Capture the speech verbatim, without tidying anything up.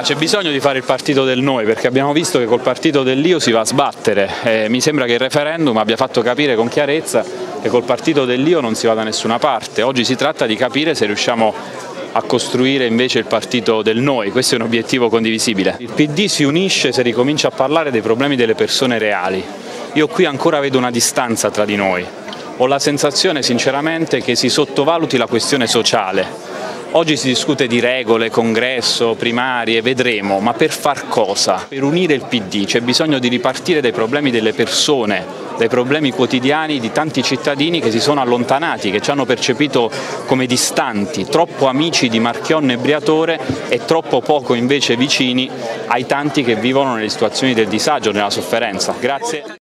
Ma c'è bisogno di fare il partito del noi, perché abbiamo visto che col partito dell'io si va a sbattere. Eh, mi sembra che il referendum abbia fatto capire con chiarezza che col partito dell'io non si va da nessuna parte. Oggi si tratta di capire se riusciamo a costruire invece il partito del noi, questo è un obiettivo condivisibile. Il P D si unisce se ricomincia a parlare dei problemi delle persone reali. Io qui ancora vedo una distanza tra di noi. Ho la sensazione sinceramente che si sottovaluti la questione sociale. Oggi si discute di regole, congresso, primarie, vedremo, ma per far cosa? Per unire il P D c'è bisogno di ripartire dai problemi delle persone, dai problemi quotidiani di tanti cittadini che si sono allontanati, che ci hanno percepito come distanti, troppo amici di Marchionne e Briatore e troppo poco invece vicini ai tanti che vivono nelle situazioni del disagio, nella sofferenza. Grazie.